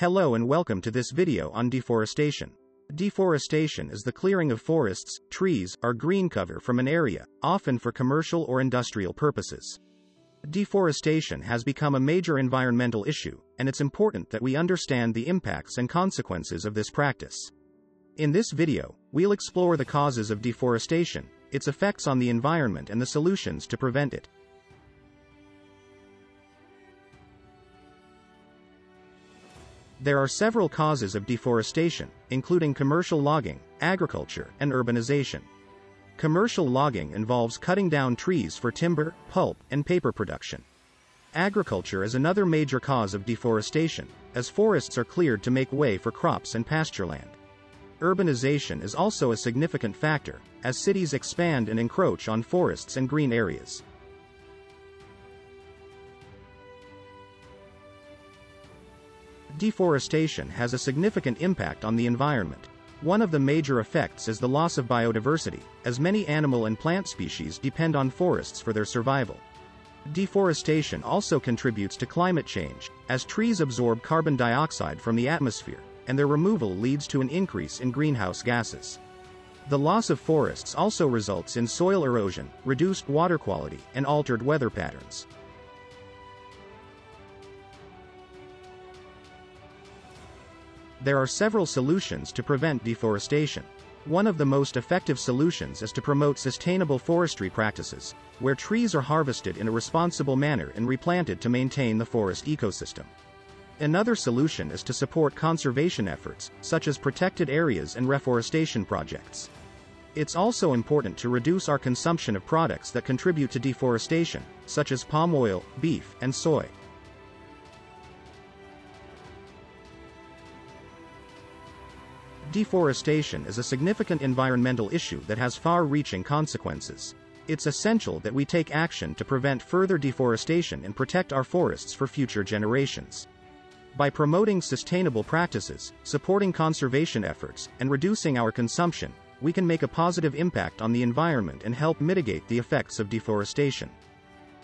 Hello and welcome to this video on deforestation. Deforestation is the clearing of forests, trees, or green cover from an area, often for commercial or industrial purposes. Deforestation has become a major environmental issue, and it's important that we understand the impacts and consequences of this practice. In this video, we'll explore the causes of deforestation, its effects on the environment and the solutions to prevent it. There are several causes of deforestation, including commercial logging, agriculture, and urbanization. Commercial logging involves cutting down trees for timber, pulp, and paper production. Agriculture is another major cause of deforestation, as forests are cleared to make way for crops and pastureland. Urbanization is also a significant factor, as cities expand and encroach on forests and green areas. Deforestation has a significant impact on the environment. One of the major effects is the loss of biodiversity, as many animal and plant species depend on forests for their survival. Deforestation also contributes to climate change, as trees absorb carbon dioxide from the atmosphere, and their removal leads to an increase in greenhouse gases. The loss of forests also results in soil erosion, reduced water quality, and altered weather patterns. There are several solutions to prevent deforestation. One of the most effective solutions is to promote sustainable forestry practices, where trees are harvested in a responsible manner and replanted to maintain the forest ecosystem. Another solution is to support conservation efforts, such as protected areas and reforestation projects. It's also important to reduce our consumption of products that contribute to deforestation, such as palm oil, beef, and soy. Deforestation is a significant environmental issue that has far-reaching consequences. It's essential that we take action to prevent further deforestation and protect our forests for future generations. By promoting sustainable practices, supporting conservation efforts, and reducing our consumption, we can make a positive impact on the environment and help mitigate the effects of deforestation.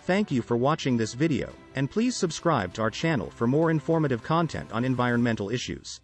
Thank you for watching this video, and please subscribe to our channel for more informative content on environmental issues.